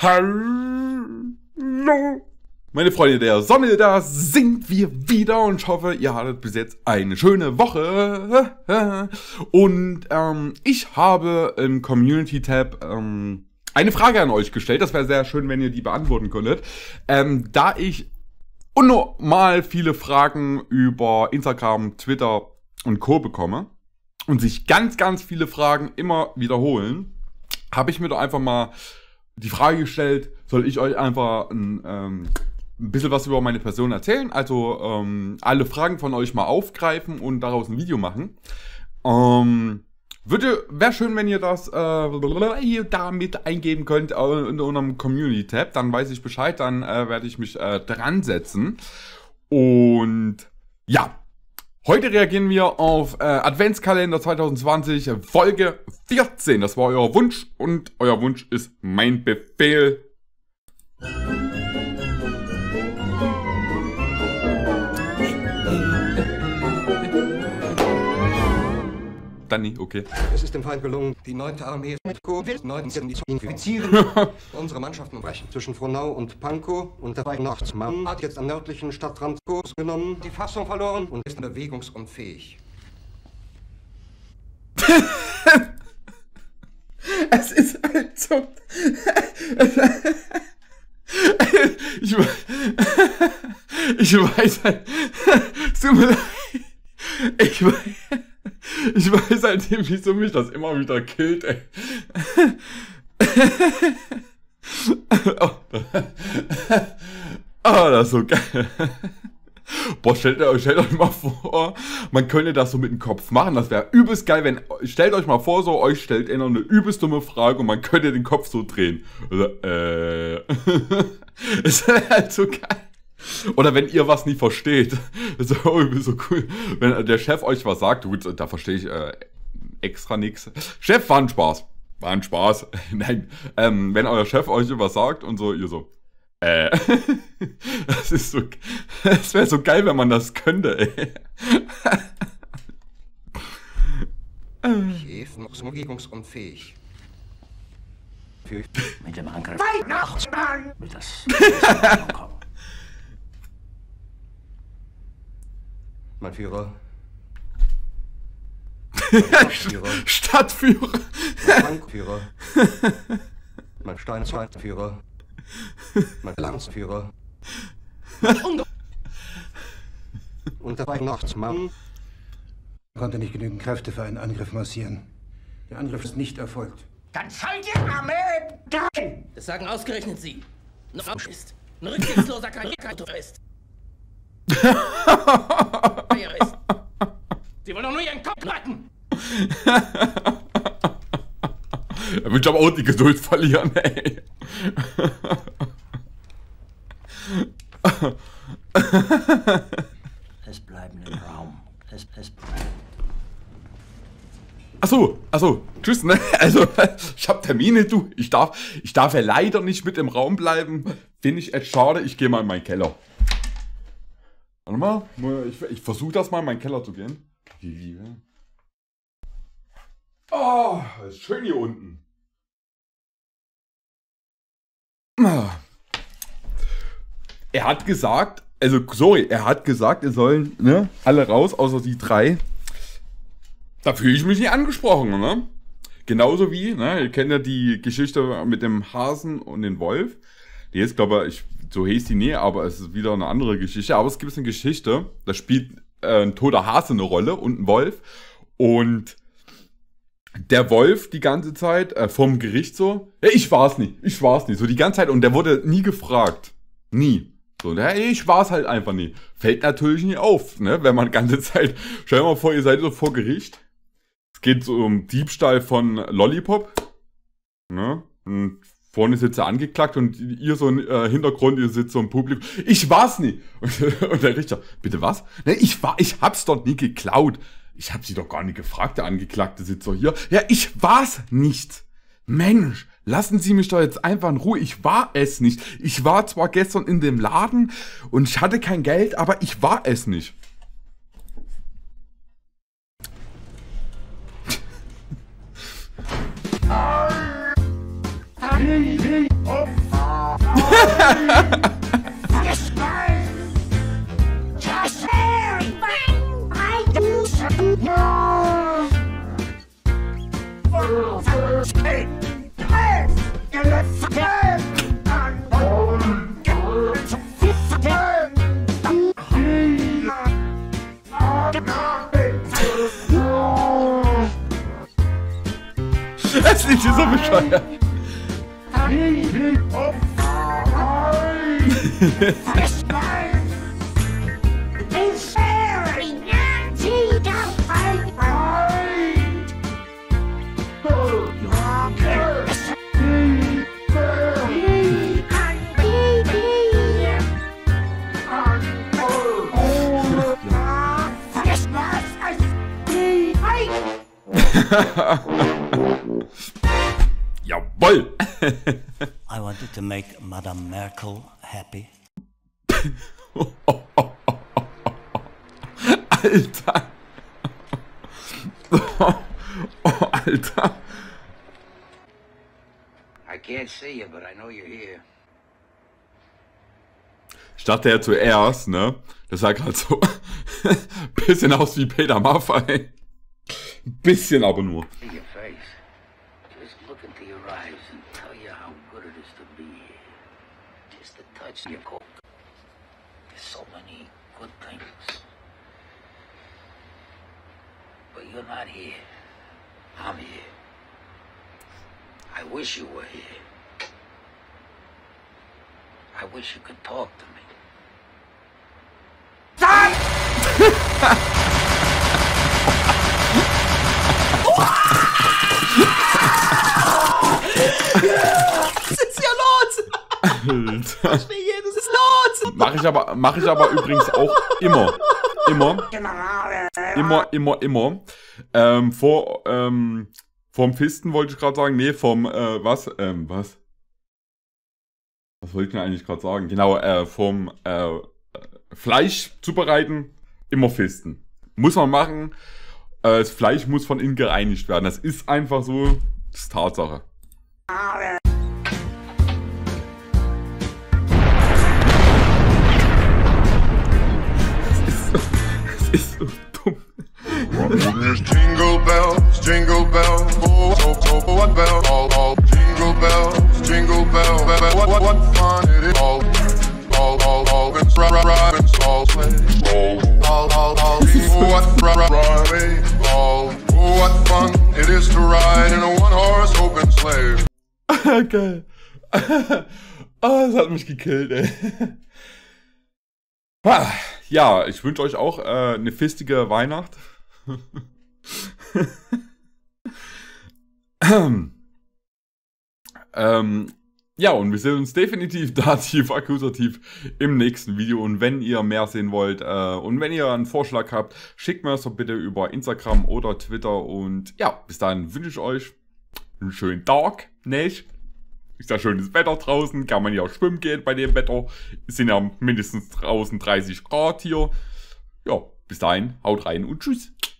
Hallo! Meine Freunde der Sonne, da sind wir wieder und ich hoffe, ihr hattet bis jetzt eine schöne Woche. Und ich habe im Community-Tab eine Frage an euch gestellt. Das wäre sehr schön, wenn ihr die beantworten könntet. Da ich unnormal viele Fragen über Instagram, Twitter und Co. bekomme und sich ganz viele Fragen immer wiederholen, habe ich mir doch einfach mal die Frage gestellt, soll ich euch einfach ein bisschen was über meine Person erzählen, also alle Fragen von euch mal aufgreifen und daraus ein Video machen. Wäre schön, wenn ihr das hier damit eingeben könnt in unserem Community-Tab, dann weiß ich Bescheid, dann werde ich mich dran setzen. Und ja, heute reagieren wir auf Adventskalender 2020 Folge 14. Das war euer Wunsch und euer Wunsch ist mein Befehl. Dann nicht, okay. Es ist dem Feind gelungen, die 9. Armee mit Covid-19 zu infizieren. Unsere Mannschaften brechen zwischen Fronau und Panko und der Weihnachtsmann hat jetzt am nördlichen Stadtrand Kurs genommen, die Fassung verloren und ist bewegungsunfähig. Es ist halt so. Ich weiß halt. Es tut mir leid. Ich weiß halt nicht, wieso mich das immer wieder killt, ey. Oh, das ist so geil. Boah, stellt euch mal vor, man könnte das so mit dem Kopf machen. Das wäre übelst geil, wenn... Stellt euch mal vor, so euch stellt einer eine übelst dumme Frage und man könnte den Kopf so drehen. Oder, ist halt so geil. Oder wenn ihr was nicht versteht, das ist irgendwie so cool, wenn der Chef euch was sagt, gut, da verstehe ich extra nichts. Chef, war ein Spaß. War ein Spaß. Nein, wenn euer Chef euch was sagt und so, ihr so, das ist so, das wäre so geil, wenn man das könnte, ey. Chef, noch umgebungsunfähig. Mit dem Angriff. Weihnachtsmann! Mit das. Mein Führer. Stadtführer. Mein Bankführer. Mein Steinzeitführer. Mein Landsführer. Und der Weihnachtsmann konnte nicht genügend Kräfte für einen Angriff massieren. Der Angriff ist nicht erfolgt. Dann schalt die Arme dahin! Das sagen ausgerechnet Sie. Ein rücksichtsloser Karikatur ist. Sie wollen doch nur ihren Kopf ratten! Er will aber auch die Geduld verlieren, ey. Es bleiben im Raum. Es Achso, tschüss, ne? Also, ich hab Termine, du. Ich darf ja leider nicht mit im Raum bleiben. Finde ich echt schade. Ich gehe mal in meinen Keller. Warte mal, ich versuche das mal in meinen Keller zu gehen. Die Liebe. Oh, ist schön hier unten. Er hat gesagt, also sorry, er hat gesagt, wir sollen, ne, alle raus, außer die drei. Da fühle ich mich nicht angesprochen, ne? Genauso wie, ne, ihr kennt ja die Geschichte mit dem Hasen und dem Wolf. Die ist, glaube ich, so hieß die Nähe, aber es ist wieder eine andere Geschichte. Aber es gibt eine Geschichte, da spielt ein toter Hase eine Rolle und ein Wolf. Und der Wolf die ganze Zeit vom Gericht so, hey, ich war's nicht, so die ganze Zeit. Und der wurde nie gefragt, nie. So, hey, ich war's halt einfach nie. Fällt natürlich nie auf, ne, wenn man die ganze Zeit, stell dir mal vor, ihr seid so vor Gericht. Es geht so um Diebstahl von Lollipop, ne, und vorne sitzt er angeklagt und ihr so im Hintergrund, ihr sitzt so im Publikum. Ich war's nie. Und der Richter, bitte was? Ne, ich hab's doch nie geklaut. Ich hab sie doch gar nicht gefragt, der Angeklagte sitzt so hier. Ja, ich war's nicht. Mensch, lassen Sie mich doch jetzt einfach in Ruhe. Ich war es nicht. Ich war zwar gestern in dem Laden und ich hatte kein Geld, aber ich war es nicht. Hey, hey, oh. Das Lied ist so bescheuert. Jawoll! I wanted to make Madame Merkel happy. Alter! Alter! I can't see you, but I know you're here. Ich dachte ja zuerst, ne? Das sah gerade so ein bisschen aus wie Peter Maffay. Ein bisschen aber nur. Was ist hier los? Alter. Schnee, das ist los. Mach ich aber übrigens auch immer. Immer. Vom Fisten wollte ich gerade sagen. Nee, vom, was wollte ich denn eigentlich gerade sagen? Genau, vom Fleisch zubereiten, immer Fisten. Muss man machen. Das Fleisch muss von innen gereinigt werden. Das ist einfach so. Das ist Tatsache. Das ist so dumm. Jingle bells, jingle bells, what bell, all jingle bells, what fun it is, all rides, all plays, all what ride, all what fun it is to ride in a one-horse open sleigh. Okay. Oh, das hat mich gekillt, ey. Ja, ich wünsche euch auch eine fistige Weihnacht. Ja, und wir sehen uns definitiv Dativ, Akkusativ im nächsten Video. Und wenn ihr mehr sehen wollt und wenn ihr einen Vorschlag habt, schickt mir das doch bitte über Instagram oder Twitter. Und ja, bis dahin wünsche ich euch einen schönen Tag, nicht? Ist ja schönes Wetter draußen, kann man ja auch schwimmen gehen bei dem Wetter. Es sind ja mindestens draußen 30 Grad hier. Ja, bis dahin, haut rein und tschüss.